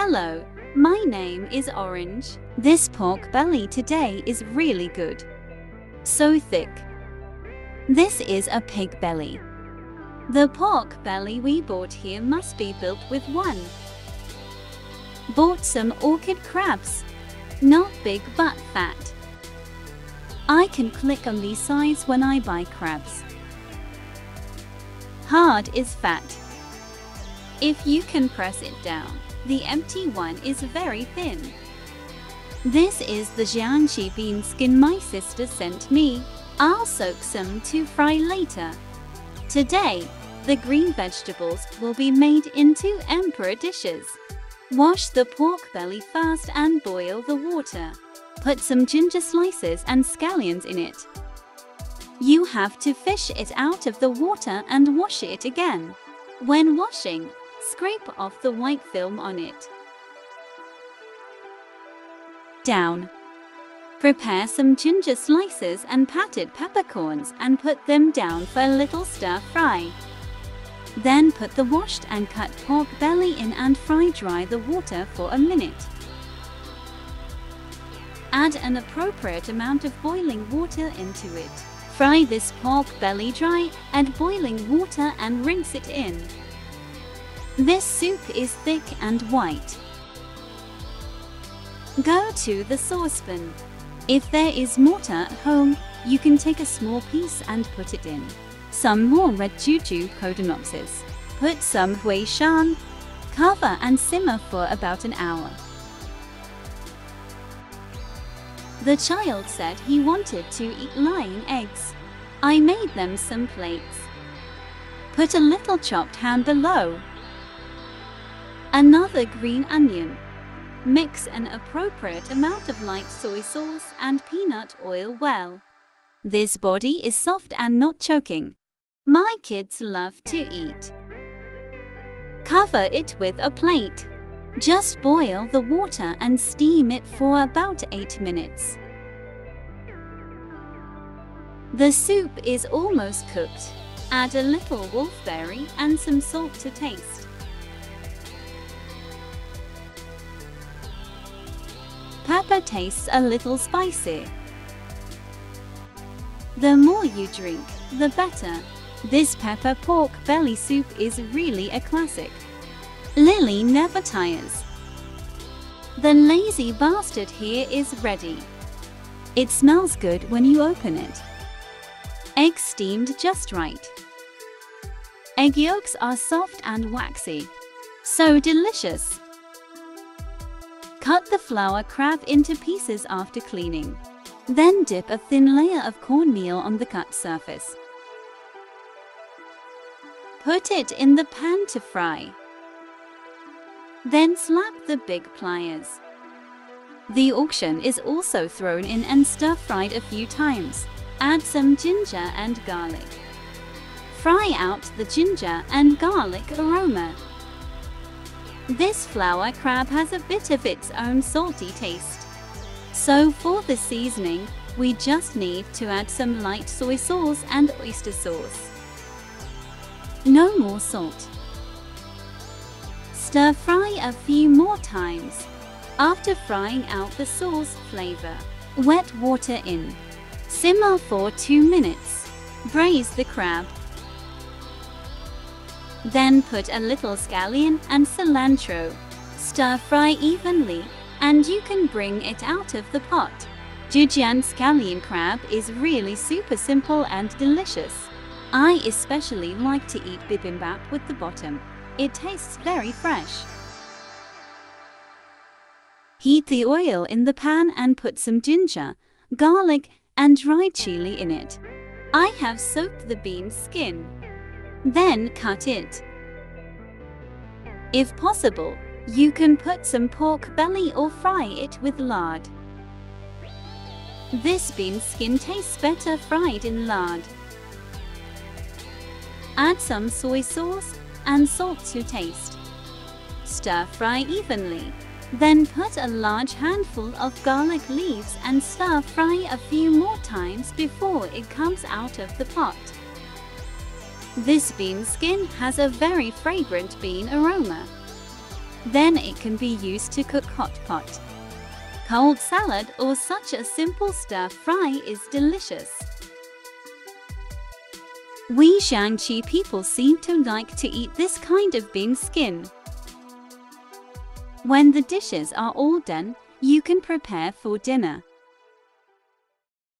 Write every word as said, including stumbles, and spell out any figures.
Hello, my name is Orange. This pork belly today is really good. So thick. This is a pig belly. The pork belly we bought here must be built with one. Bought some orchid crabs. Not big but fat. I can click on the size when I buy crabs. Hard is fat. If you can press it down, the empty one is very thin. This is the Jianxi bean skin my sister sent me. I'll soak some to fry later. Today, the green vegetables will be made into emperor dishes. Wash the pork belly fast and boil the water. Put some ginger slices and scallions in it. You have to fish it out of the water and wash it again. When washing, scrape off the white film on it. Down. Prepare some ginger slices and patted peppercorns and put them down for a little stir fry. Then put the washed and cut pork belly in and fry dry the water for a minute. Add an appropriate amount of boiling water into it. Fry this pork belly dry, add boiling water and rinse it in. This soup is thick and white. Go to the saucepan. If there is mortar at home, you can take a small piece and put it in. Some more red juju Codonopsis. Put some hui shan. Cover and simmer for about an hour. The child said he wanted to eat lying eggs. I made them some plates. Put a little chopped ham below. Another green onion. Mix an appropriate amount of light soy sauce and peanut oil well. This body is soft and not choking. My kids love to eat. Cover it with a plate. Just boil the water and steam it for about eight minutes. The soup is almost cooked. Add a little wolfberry and some salt to taste. Pepper tastes a little spicy. The more you drink, the better. This pepper pork belly soup is really a classic. Lily never tires. The lazy bastard here is ready. It smells good when you open it. Egg steamed just right. Egg yolks are soft and waxy. So delicious. Cut the flour crab into pieces after cleaning. Then dip a thin layer of cornmeal on the cut surface. Put it in the pan to fry. Then slap the big pliers. The auction is also thrown in and stir-fried a few times. Add some ginger and garlic. Fry out the ginger and garlic aroma. This flour crab has a bit of its own salty taste. So for the seasoning, we just need to add some light soy sauce and oyster sauce. No more salt. Stir fry a few more times. After frying out the sauce flavor, wet water in. Simmer for two minutes. Braise the crab. Then put a little scallion and cilantro. Stir fry evenly, and you can bring it out of the pot. Jiujian scallion crab is really super simple and delicious. I especially like to eat bibimbap with the bottom. It tastes very fresh. Heat the oil in the pan and put some ginger, garlic, and dried chili in it. I have soaked the bean skin. Then cut it. If possible, you can put some pork belly or fry it with lard. This bean skin tastes better fried in lard. Add some soy sauce and salt to taste. Stir fry evenly. Then put a large handful of garlic leaves and stir fry a few more times before it comes out of the pot. This bean skin has a very fragrant bean aroma. Then it can be used to cook hot pot. Cold salad or such a simple stir-fry is delicious. We Shangxi people seem to like to eat this kind of bean skin. When the dishes are all done, you can prepare for dinner.